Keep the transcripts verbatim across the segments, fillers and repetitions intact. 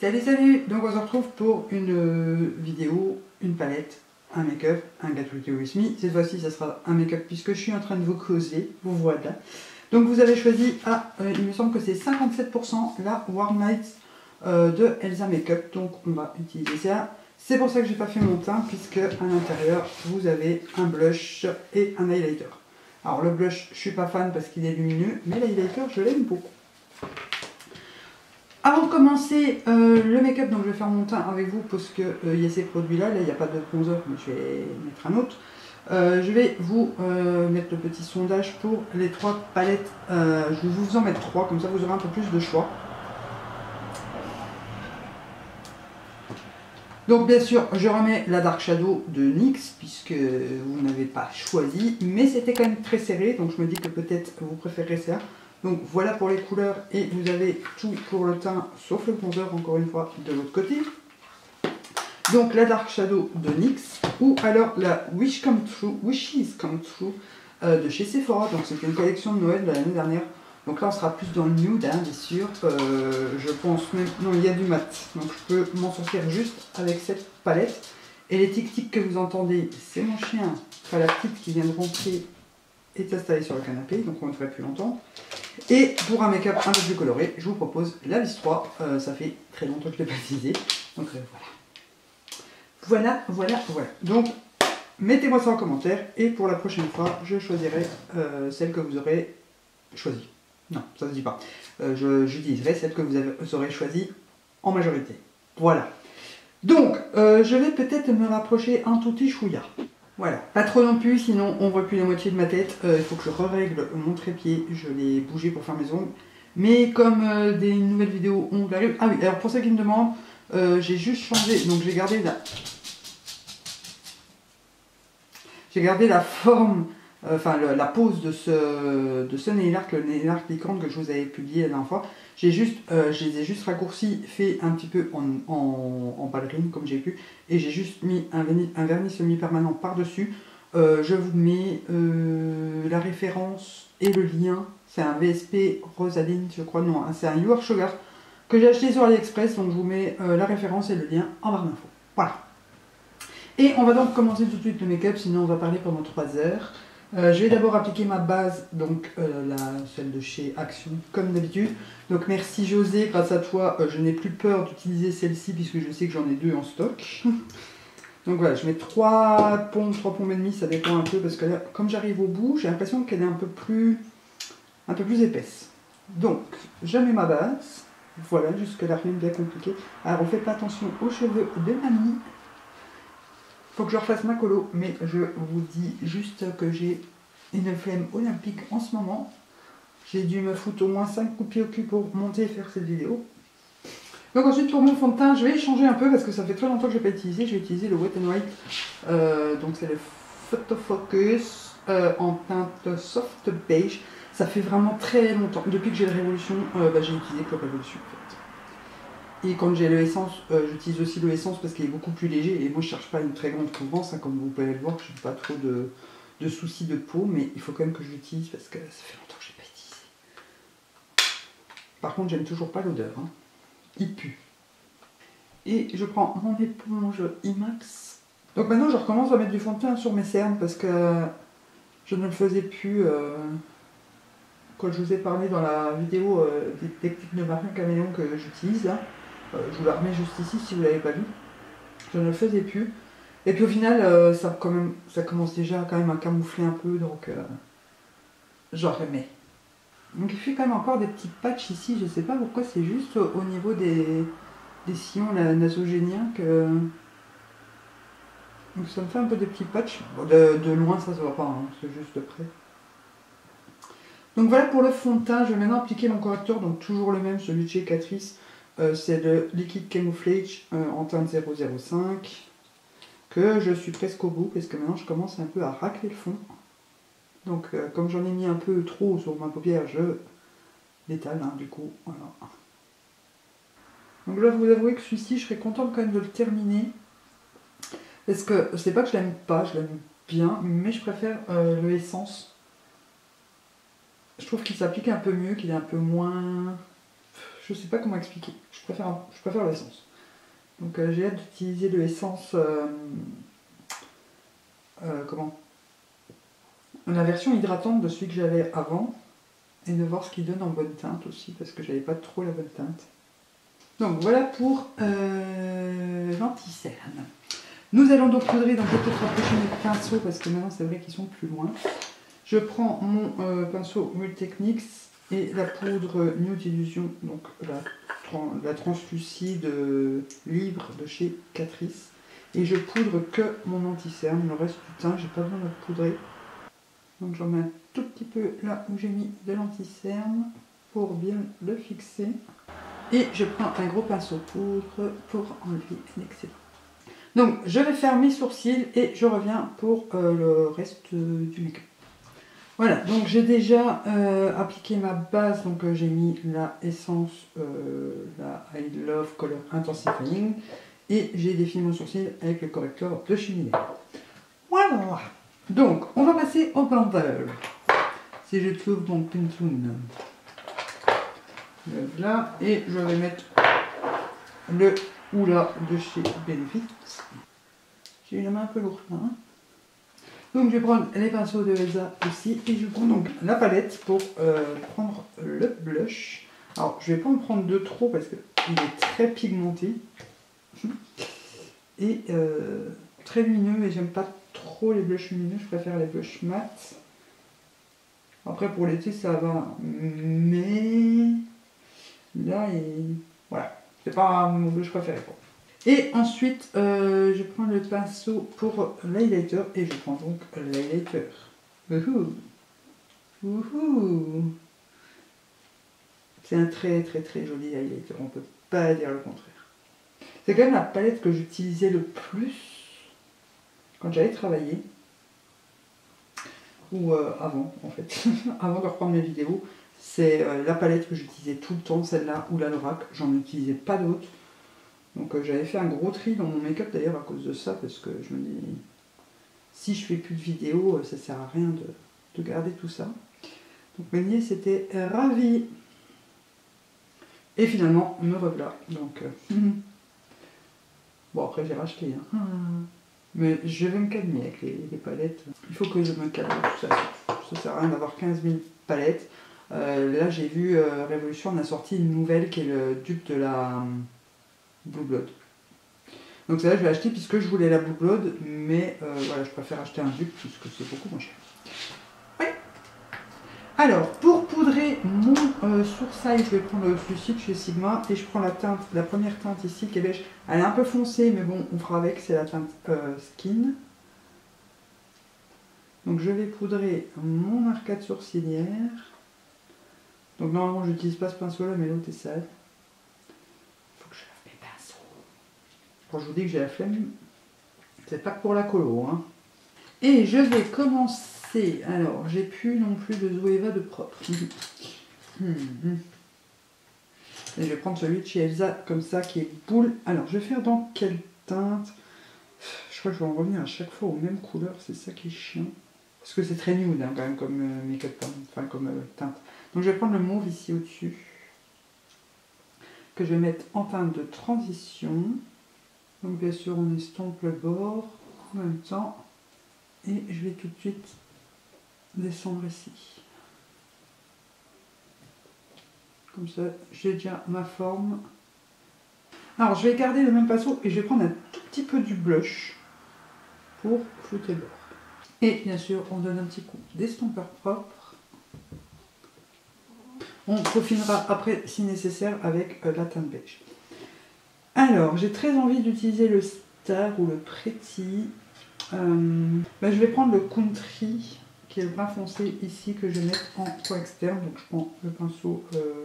Salut salut, donc on se retrouve pour une vidéo, une palette, un make-up, un Get Ready With Me. Cette fois-ci ça sera un make-up puisque je suis en train de vous causer, vous voilà. Donc vous avez choisi, ah euh, il me semble que c'est cinquante-sept pour cent la Warm Nights euh, de Elsa Make-up. Donc on va utiliser ça. C'est pour ça que j'ai pas fait mon teint puisque à l'intérieur vous avez un blush et un highlighter. Alors le blush je suis pas fan parce qu'il est lumineux, mais l'highlighter je l'aime beaucoup. Avant de commencer euh, le make-up, donc je vais faire mon teint avec vous parce que il euh, y a ces produits-là, là il n'y a pas de bronzer, mais je vais mettre un autre. Euh, je vais vous euh, mettre le petit sondage pour les trois palettes, euh, je vais vous en mettre trois, comme ça vous aurez un peu plus de choix. Donc bien sûr, je remets la Dark Shadow de N Y X, puisque vous n'avez pas choisi, mais c'était quand même très serré, donc je me dis que peut-être vous préférez ça. Donc voilà pour les couleurs et vous avez tout pour le teint sauf le bronzer encore une fois de l'autre côté. Donc la Dark Shadow de N Y X ou alors la Wish Come True, Wishes Come True euh, de chez Sephora. Donc c'était une collection de Noël de l'année dernière. Donc là on sera plus dans le nude hein, bien sûr. Euh, je pense même, non il y a du mat. Donc je peux m'en sortir juste avec cette palette. Et les tic-tics que vous entendez, c'est mon chien, enfin la petite qui vient de rentrer et de s'installer sur le canapé. Donc on ne ferait plus longtemps. Et pour un make-up un peu plus coloré, je vous propose la Vis trois, euh, ça fait très longtemps que je ne l'ai pas utilisée, donc euh, voilà. Voilà, voilà, voilà. Donc, mettez-moi ça en commentaire, et pour la prochaine fois, je choisirai euh, celle que vous aurez choisie. Non, ça ne se dit pas. Euh, J'utiliserai celle que vous, avez, vous aurez choisie en majorité. Voilà. Donc, euh, je vais peut-être me rapprocher un tout petit chouïa. Voilà, pas trop non plus, sinon on voit plus la moitié de ma tête. Il euh, faut que je re-règle mon trépied, je l'ai bougé pour faire mes ongles. Mais comme euh, des nouvelles vidéos ongles arrivent... Ah oui, alors pour ceux qui me demandent, euh, j'ai juste changé, donc j'ai gardé la... J'ai gardé la forme, euh, enfin le, la pose de ce, de ce nail art, le nail art licorne que je vous avais publié la dernière fois. J'ai juste, euh, je les ai juste raccourcis, fait un petit peu en, en, en ballerine comme j'ai pu, et j'ai juste mis un vernis, un vernis semi-permanent par-dessus. Euh, je vous mets euh, la référence et le lien, c'est un V S P Rosaline je crois, non, hein, c'est un You Are Sugar que j'ai acheté sur AliExpress, donc je vous mets euh, la référence et le lien en barre d'infos. Voilà. Et on va donc commencer tout de suite le make-up, sinon on va parler pendant trois heures. Euh, je vais d'abord appliquer ma base, donc euh, la, celle de chez Action, comme d'habitude. Donc merci José, grâce à toi, euh, je n'ai plus peur d'utiliser celle-ci puisque je sais que j'en ai deux en stock. Donc voilà, je mets trois pompes, trois pompes et demie, ça dépend un peu parce que là, comme j'arrive au bout, j'ai l'impression qu'elle est un peu plus, un peu plus épaisse. Donc, je mets ma base. Voilà, jusque-là, rien de bien compliqué. Alors, faites pas attention aux cheveux de mamie. Faut que je refasse ma colo, mais je vous dis juste que j'ai une flemme olympique en ce moment. J'ai dû me foutre au moins cinq coups de pied au cul pour monter et faire cette vidéo. Donc ensuite pour mon fond de teint, je vais changer un peu parce que ça fait très longtemps que je n'ai pas utilisé. Je vais utiliser le Wet and Wild, euh, donc c'est le Photofocus euh, en teinte soft beige. Ça fait vraiment très longtemps. Depuis que j'ai le Révolution, euh, bah, j'ai utilisé que le Révolution en fait. Et quand j'ai le Essence, euh, j'utilise aussi le Essence parce qu'il est beaucoup plus léger. Et moi, je cherche pas une très grande couvrance, hein, comme vous pouvez le voir. Je n'ai pas trop de, de soucis de peau, mais il faut quand même que je l'utilise parce que ça fait longtemps que je l'ai pas utilisé. Par contre, j'aime toujours pas l'odeur. Hein. Il pue. Et je prends mon éponge Imax. Donc maintenant, je recommence à mettre du fond de teint sur mes cernes parce que je ne le faisais plus... Euh... Quand je vous ai parlé dans la vidéo euh, des techniques de Marion Caméon que j'utilise, là, euh, je vous la remets juste ici si vous ne l'avez pas vu. Je ne le faisais plus. Et puis au final, euh, ça, quand même, ça commence déjà quand même à camoufler un peu, donc euh, j'en remets. Donc il fait quand même encore des petits patchs ici, je ne sais pas pourquoi, c'est juste au niveau des, des sillons nasogéniens que... Donc ça me fait un peu des petits patchs. Bon, de, de loin ça se voit pas, hein, c'est juste de près. Donc voilà pour le fond de teint, je vais maintenant appliquer mon correcteur, donc toujours le même, celui de chez Catrice, euh, c'est le Liquid Camouflage euh, en teinte zéro zéro cinq, que je suis presque au bout, parce que maintenant je commence un peu à racler le fond. Donc euh, comme j'en ai mis un peu trop sur ma paupière, je l'étale, hein, du coup, voilà. Donc je dois vous avouer que celui-ci, je serais contente quand même de le terminer, parce que c'est pas que je l'aime pas, je l'aime bien, mais je préfère euh, le Essence. Je trouve qu'il s'applique un peu mieux, qu'il est un peu moins... je sais pas comment expliquer, je préfère, je préfère l'essence. Donc euh, j'ai hâte d'utiliser le essence, euh, euh, comment, la version hydratante de celui que j'avais avant, et de voir ce qu'il donne en bonne teinte aussi, parce que j'avais pas trop la bonne teinte. Donc voilà pour euh, l'anti-cerne. Nous allons donc poudrer, donc je vais peut-être rapprocher mes pinceaux parce que maintenant c'est vrai qu'ils sont plus loin. Je prends mon euh, pinceau Multitechnics et la poudre New Illusion, donc la, la translucide euh, libre de chez Catrice. Et je poudre que mon anti-cerne, le reste du teint, j'ai pas besoin de le poudrer. Donc j'en mets un tout petit peu là où j'ai mis de l'anti-cerne pour bien le fixer. Et je prends un gros pinceau poudre pour enlever l'excès. Donc je vais faire mes sourcils et je reviens pour euh, le reste euh, du make-up. Voilà, donc j'ai déjà euh, appliqué ma base. Donc euh, j'ai mis la essence, euh, la I Love Color Intensifying. Et j'ai défini mon sourcil avec le correcteur de chez Mila. Voilà. Donc on va passer au blender. Si je trouve mon pintoon. Là, et je vais mettre le Oula de chez Benefit. J'ai une main un peu lourde. Hein, donc je vais prendre les pinceaux de Elsa aussi et je prends donc la palette pour euh, prendre le blush. Alors je vais pas en prendre de trop parce qu'il est très pigmenté et euh, très lumineux, et j'aime pas trop les blushs lumineux, je préfère les blushs mat. Après pour l'été ça va, mais là, et voilà, c'est pas mon blush préféré. Quoi. Et ensuite, euh, je prends le pinceau pour l'highlighter et je prends donc l'highlighter. Wouhou! Wouhou! C'est un très très très joli highlighter, on peut pas dire le contraire. C'est quand même la palette que j'utilisais le plus quand j'allais travailler. Ou euh, avant, en fait, avant de reprendre mes vidéos. C'est euh, la palette que j'utilisais tout le temps, celle-là ou la Norac, j'en utilisais pas d'autres. Donc euh, j'avais fait un gros tri dans mon make-up d'ailleurs à cause de ça, parce que je me dis, si je fais plus de vidéos, euh, ça sert à rien de, de garder tout ça. Donc mes nièces c'était ravi. Et finalement, me revoilà. Donc, euh, bon après j'ai racheté, hein. Mais je vais me calmer avec les, les palettes. Il faut que je me calme, tout ça. Ça sert à rien d'avoir quinze mille palettes. Euh, là j'ai vu euh, Révolution, on a sorti une nouvelle qui est le dupe de la euh, Blue Blood. Donc celle-là je vais acheter puisque je voulais la Blue Blood, mais euh, voilà, je préfère acheter un dupe puisque c'est beaucoup moins cher. Ouais. Alors pour poudrer mon euh, sourcil, je vais prendre le Flucide chez Sigma et je prends la teinte, la première teinte ici qui est beige. Elle est un peu foncée mais bon on fera avec, c'est la teinte euh, Skin. Donc je vais poudrer mon arcade sourcilière. Donc normalement j'utilise pas ce pinceau là mais l'autre est sale. Faut que je lave mes pinceaux. Quand je vous dis que j'ai la flemme, c'est pas pour la colo. Hein. Et je vais commencer. Alors j'ai plus non plus de Zoéva de propre. Et je vais prendre celui de chez Elsa comme ça qui est boule. Alors je vais faire dans quelle teinte? Je crois que je vais en revenir à chaque fois aux mêmes couleurs, c'est ça qui est chiant. Parce que c'est très nude hein, quand même comme euh, make-up, hein, enfin comme euh, teinte. Donc je vais prendre le mauve ici au-dessus, que je vais mettre en teinte de transition. Donc bien sûr on estompe le bord en même temps. Et je vais tout de suite descendre ici. Comme ça j'ai déjà ma forme. Alors je vais garder le même pinceau et je vais prendre un tout petit peu du blush pour flouter le bord. Et bien sûr on donne un petit coup d'estompeur propre. On peaufinera après si nécessaire avec euh, la teinte beige. Alors, j'ai très envie d'utiliser le Star ou le Pretty. Euh, ben, je vais prendre le Country, qui est le brun foncé ici, que je vais mettre en coin externe. Donc je prends le pinceau euh,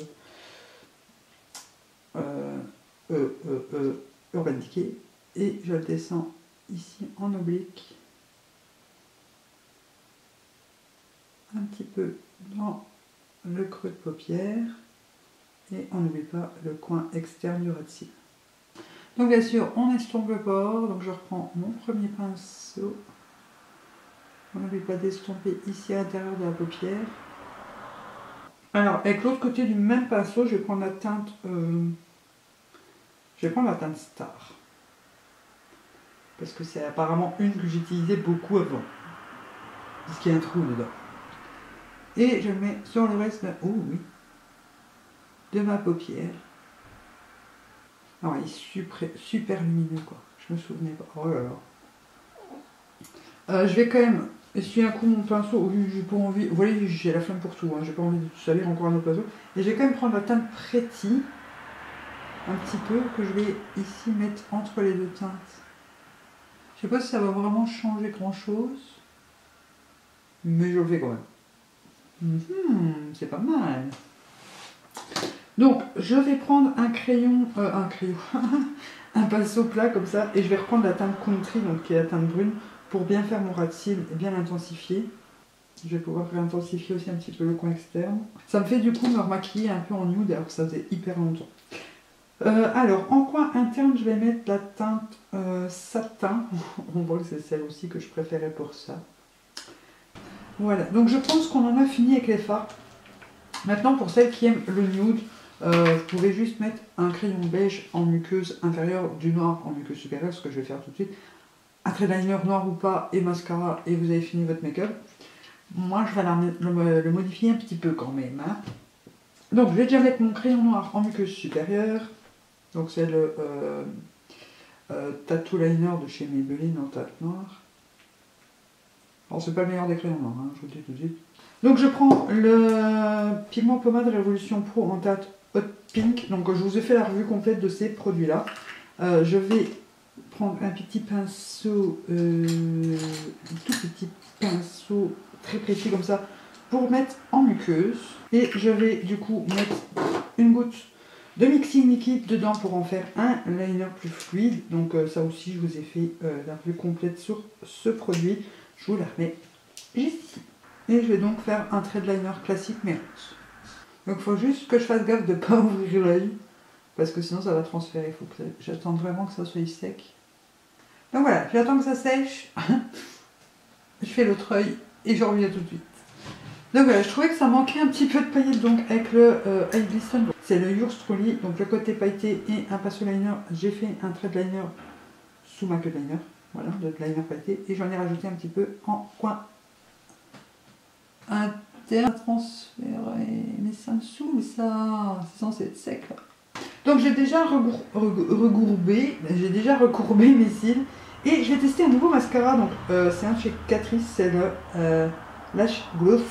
euh, euh, euh, euh, Urban Decay. Et je le descends ici en oblique. Un petit peu dans le creux de paupière et on n'oublie pas le coin externe du ras de cils. Donc bien sûr on estompe le bord, donc je reprends mon premier pinceau, on n'oublie pas d'estomper ici à l'intérieur de la paupière. Alors, avec l'autre côté du même pinceau, je vais prendre la teinte... Euh, je vais prendre la teinte Star. Parce que c'est apparemment une que j'utilisais beaucoup avant. Parce qu'il y a un trou dedans. Et je mets sur le reste... Oh oui. De ma paupière. Alors, il est super, super lumineux, quoi. Je me souvenais pas. Oh là là. Euh, je vais quand même... Essuyer un coup mon pinceau, j'ai pas envie, vous voyez j'ai la flemme pour tout, hein. J'ai pas envie de tout salir, encore un autre pinceau. Et je vais quand même prendre la teinte Pretty, un petit peu, que je vais ici mettre entre les deux teintes. Je sais pas si ça va vraiment changer grand chose, mais je le fais quand même. Mmh, c'est pas mal. Donc je vais prendre un crayon, euh, un crayon, un pinceau plat comme ça, et je vais reprendre la teinte Country, donc qui est la teinte brune, pour bien faire mon ras de cils et bien l'intensifier. Je vais pouvoir réintensifier aussi un petit peu le coin externe. Ça me fait du coup me remaquiller un peu en nude alors que ça faisait hyper longtemps. Euh, alors en coin interne je vais mettre la teinte euh, satin. On voit que c'est celle aussi que je préférais pour ça. Voilà, donc je pense qu'on en a fini avec les fards. Maintenant pour celles qui aiment le nude, euh, vous pouvez juste mettre un crayon beige en muqueuse inférieure, du noir en muqueuse supérieure, ce que je vais faire tout de suite. Un trait liner noir ou pas, et mascara, et vous avez fini votre make-up. Moi, je vais la, le, le modifier un petit peu quand même. Hein. Donc, je vais déjà mettre mon crayon noir en muqueuse supérieure. Donc, c'est le euh, euh, Tattoo Liner de chez Maybelline en teinte noire. Alors, c'est pas le meilleur des crayons noirs, hein, je vous le dis tout de suite. Donc, je prends le pigment pommade Révolution Pro en teinte Hot Pink. Donc, je vous ai fait la revue complète de ces produits-là. Euh, je vais... prendre un petit pinceau, euh, un tout petit pinceau très précis comme ça, pour mettre en muqueuse. Et je vais du coup mettre une goutte de mixing liquide dedans pour en faire un liner plus fluide. Donc euh, ça aussi je vous ai fait euh, la revue complète sur ce produit. Je vous la remets juste ici. Et je vais donc faire un trait de liner classique mais rose. Donc il faut juste que je fasse gaffe de ne pas ouvrir l'œil. Parce que sinon ça va transférer, faut que j'attends vraiment que ça soit sec. Donc voilà, j'attends que ça sèche, je fais l'autre œil et je reviens tout de suite. Donc voilà, je trouvais que ça manquait un petit peu de paillettes, donc avec le euh, Eye Glisten, c'est le Yours Truly, donc le côté pailleté et un pinceau liner, j'ai fait un trait de liner sous ma queue de liner, voilà, de liner pailleté, et j'en ai rajouté un petit peu en coin interne à transférer, mais ça me saoule ça, c'est censé être sec là. Donc j'ai déjà regour... regourbé, j'ai déjà recourbé mes cils et je vais tester un nouveau mascara. Donc euh, c'est un de chez Catrice, c'est le euh, Lash Growth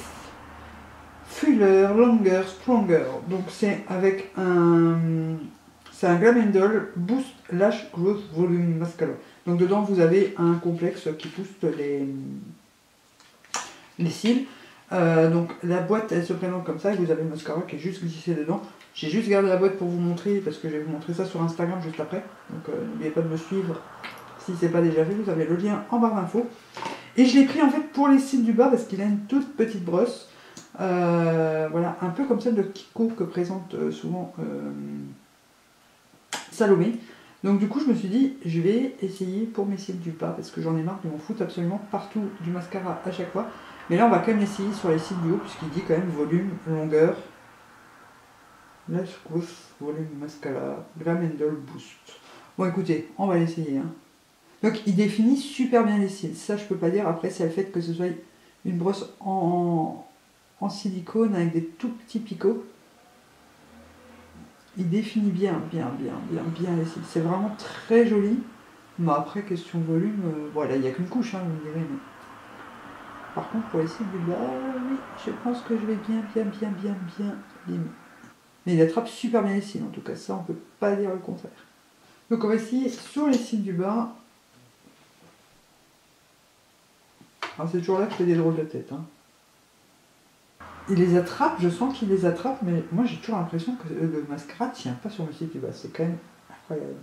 Fuller Longer Stronger. Donc c'est avec un, c'est un Glamendol Boost Lash Growth Volume Mascara. Donc dedans vous avez un complexe qui pousse les les cils. Euh, donc la boîte elle se présente comme ça et vous avez le mascara qui est juste glissé dedans. J'ai juste gardé la boîte pour vous montrer, parce que je vais vous montrer ça sur Instagram juste après. Donc euh, n'oubliez pas de me suivre si c'est pas déjà fait, vous avez le lien en barre d'infos. Et je l'ai pris en fait pour les cils du bas, parce qu'il a une toute petite brosse. Euh, voilà, un peu comme celle de Kiko que présente euh, souvent euh, Salomé. Donc du coup je me suis dit, je vais essayer pour mes cils du bas, parce que j'en ai marre, ils m'en foutent absolument partout du mascara à chaque fois. Mais là on va quand même essayer sur les cils du haut, puisqu'il dit quand même volume, longueur. Lash Growth Volume Mascara Glamendol Boost. Bon écoutez, on va l'essayer. Hein. Donc il définit super bien les cils. Ça je peux pas dire. Après c'est le fait que ce soit une brosse en, en silicone avec des tout petits picots. Il définit bien, bien, bien, bien, bien les cils. C'est vraiment très joli. Mais après question volume, euh, voilà, il n'y a qu'une couche, hein, vous me direz. Mais... Par contre pour les cils du bas, oui, je pense que je vais bien, bien, bien, bien, bien limer. Mais il attrape super bien les cils, en tout cas ça on peut pas dire le contraire. Donc on va essayer sur les cils du bas. Alors c'est toujours là que je fais des drôles de tête. Hein. Il les attrape, je sens qu'il les attrape, mais moi j'ai toujours l'impression que le mascara tient pas sur mes cils du bas, c'est quand même incroyable.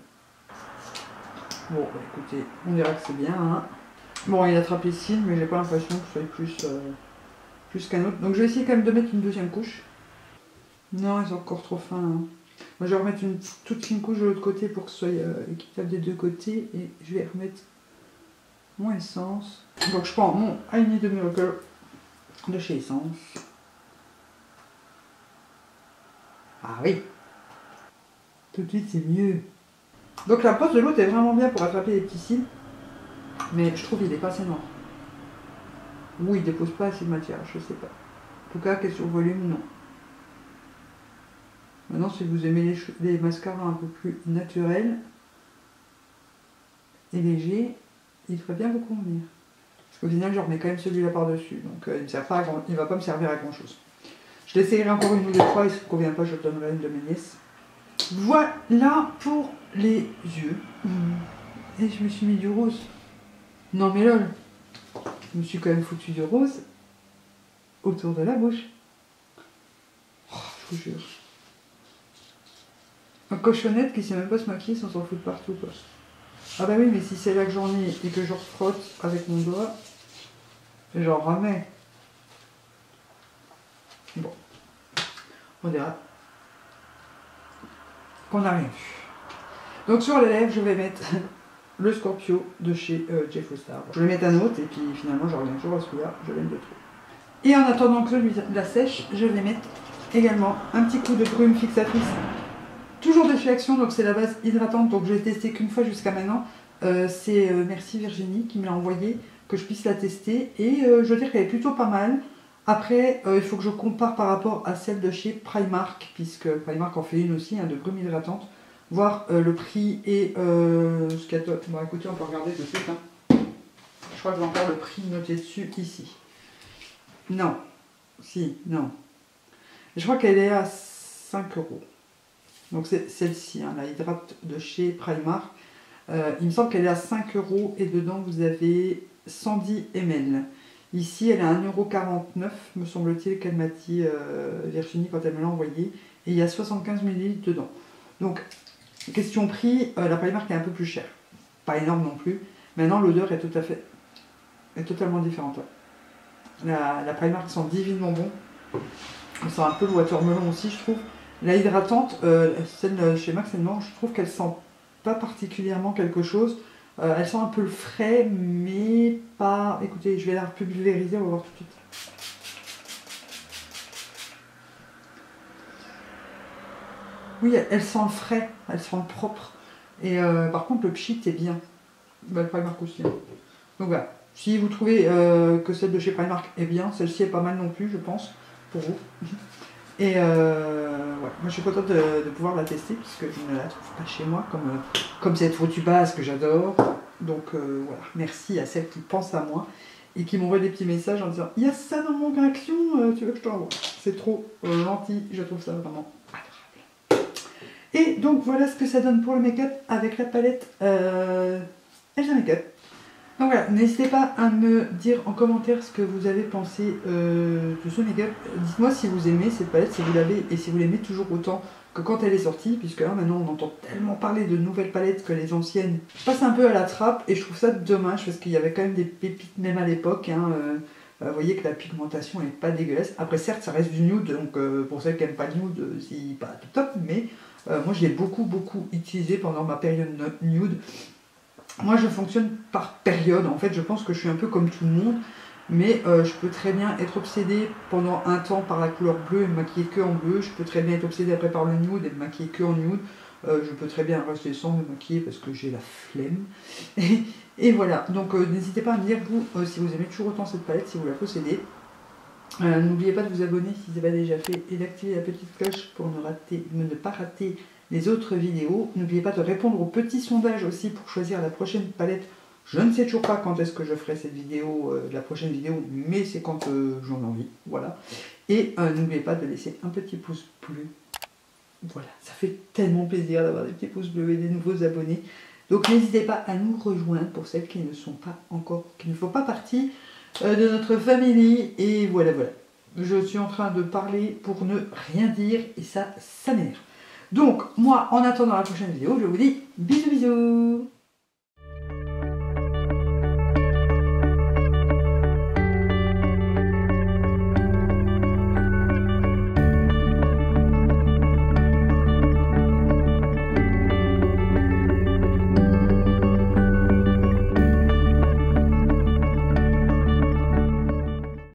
Bon bah écoutez, on dira que c'est bien. Hein. Bon il attrape les cils, mais j'ai pas l'impression que ce soit plus, euh, plus qu'un autre. Donc je vais essayer quand même de mettre une deuxième couche. Non, ils sont encore trop fins. Hein. Moi, je vais remettre une toute fine couche de l'autre côté pour que ce soit euh, équitable des deux côtés. Et je vais remettre mon Essence. Donc, je prends mon Eye de Miracle de chez Essence. Ah oui. Tout de suite c'est mieux. Donc la brosse de l'autre est vraiment bien pour attraper les petits cils. Mais je trouve qu'il n'est pas assez noir. Ou il dépose pas assez de matière, je sais pas. En tout cas, question volume, non. Maintenant, si vous aimez les, les mascaras un peu plus naturels et légers, il ferait bien vous convenir. Au final, je remets quand même celui-là par-dessus, donc euh, il ne sert pas à grand... il ne va pas me servir à grand-chose. Je l'essayerai encore une ou deux fois, et si ça ne convient pas, je le donnerai à une de mes nièces. Voilà pour les yeux. Mmh. Et je me suis mis du rose. Non mais lol, je me suis quand même foutu du rose autour de la bouche. Oh, je vous jure. Un cochonnette qui sait même pas se maquiller sans s'en foutre partout quoi. Ah bah oui, mais si c'est là que j'en ai et que je refrotte avec mon doigt, j'en ramais. Bon, on verra qu'on n'a rien vu. Donc sur les lèvres, je vais mettre le Scorpio de chez euh, Jeff Star. Je vais mettre un autre et puis finalement je reviens toujours à celui-là, je l'aime de trop. Et en attendant que celui-là la sèche, je vais mettre également un petit coup de brume fixatrice. Toujours de chez Action, donc c'est la base hydratante, donc je l'ai testée qu'une fois jusqu'à maintenant. Euh, c'est euh, merci Virginie qui me l'a envoyée, que je puisse la tester. Et euh, je veux dire qu'elle est plutôt pas mal. Après, euh, il faut que je compare par rapport à celle de chez Primark, puisque Primark en fait une aussi, hein, de brume hydratante. Voir euh, le prix et euh, ce qu'il y a top. Bon écoutez, on peut regarder tout de suite. Hein. Je crois que j'ai encore le prix noté dessus ici. Non. Si, non. Je crois qu'elle est à cinq euros. Donc c'est celle-ci, hein, la hydrate de chez Primark. Euh, il me semble qu'elle est à cinq euros et dedans vous avez cent dix millilitres. Ici, elle est à un euro quarante-neuf, me semble-t-il, qu'elle m'a dit euh, Virginie quand elle me l'a envoyée. Et il y a soixante-quinze millilitres dedans. Donc, question prix, euh, la Primark est un peu plus chère. Pas énorme non plus. Maintenant, l'odeur est tout à fait... est totalement différente. Hein. La, la Primark sent divinement bon. Elle sent un peu le watermelon aussi, je trouve. La hydratante, euh, celle chez Max, elle mange, je trouve qu'elle sent pas particulièrement quelque chose. Euh, elle sent un peu le frais, mais pas... Écoutez, je vais la pulvériser, on va voir tout de suite. Oui, elle, elle sent le frais, elle sent le propre. Et euh, par contre, le pchit est bien. Bah, le Primark aussi. Hein. Donc voilà, si vous trouvez euh, que celle de chez Primark est bien, celle-ci est pas mal non plus, je pense, pour vous. Et euh, ouais, moi je suis contente de, de pouvoir la tester puisque je ne la trouve pas chez moi comme, euh, comme cette foutue base que j'adore. Donc euh, voilà, merci à celles qui pensent à moi et qui m'envoient des petits messages en disant « Il y a ça dans mon Action, euh, tu veux que je t'envoie ?» C'est trop euh, gentil, je trouve ça vraiment adorable. Et donc voilà ce que ça donne pour le make-up avec la palette euh, Elsa Make-up. Donc voilà, n'hésitez pas à me dire en commentaire ce que vous avez pensé euh, de ce make-up. Dites-moi si vous aimez cette palette, si vous l'avez et si vous l'aimez toujours autant que quand elle est sortie, puisque là maintenant on entend tellement parler de nouvelles palettes que les anciennes passent un peu à la trappe et je trouve ça dommage parce qu'il y avait quand même des pépites même à l'époque. Hein, euh, vous voyez que la pigmentation n'est pas dégueulasse. Après certes ça reste du nude, donc euh, pour celles qui n'aiment pas le nude, c'est pas tout top, mais euh, moi je l'ai beaucoup beaucoup utilisé pendant ma période nude. Moi je fonctionne par période, en fait je pense que je suis un peu comme tout le monde, mais euh, je peux très bien être obsédée pendant un temps par la couleur bleue et me maquiller que en bleu, je peux très bien être obsédée après par le nude et me maquiller que en nude, euh, je peux très bien rester sans me maquiller parce que j'ai la flemme, et, et voilà, donc euh, n'hésitez pas à me dire vous euh, si vous aimez toujours autant cette palette, si vous la possédez, euh, n'oubliez pas de vous abonner si ce n'est pas déjà fait et d'activer la petite cloche pour ne, rater, ne pas rater les autres vidéos. N'oubliez pas de répondre au petit sondage aussi pour choisir la prochaine palette. Je ne sais toujours pas quand est-ce que je ferai cette vidéo, euh, la prochaine vidéo, mais c'est quand euh, j'en ai envie, voilà. Et euh, n'oubliez pas de laisser un petit pouce bleu. Voilà, ça fait tellement plaisir d'avoir des petits pouces bleus et des nouveaux abonnés. Donc n'hésitez pas à nous rejoindre pour celles qui ne sont pas encore, qui ne font pas partie euh, de notre famille. Et voilà, voilà. Je suis en train de parler pour ne rien dire et ça, ça m'énerve. Donc, moi, en attendant la prochaine vidéo, je vous dis bisous bisous.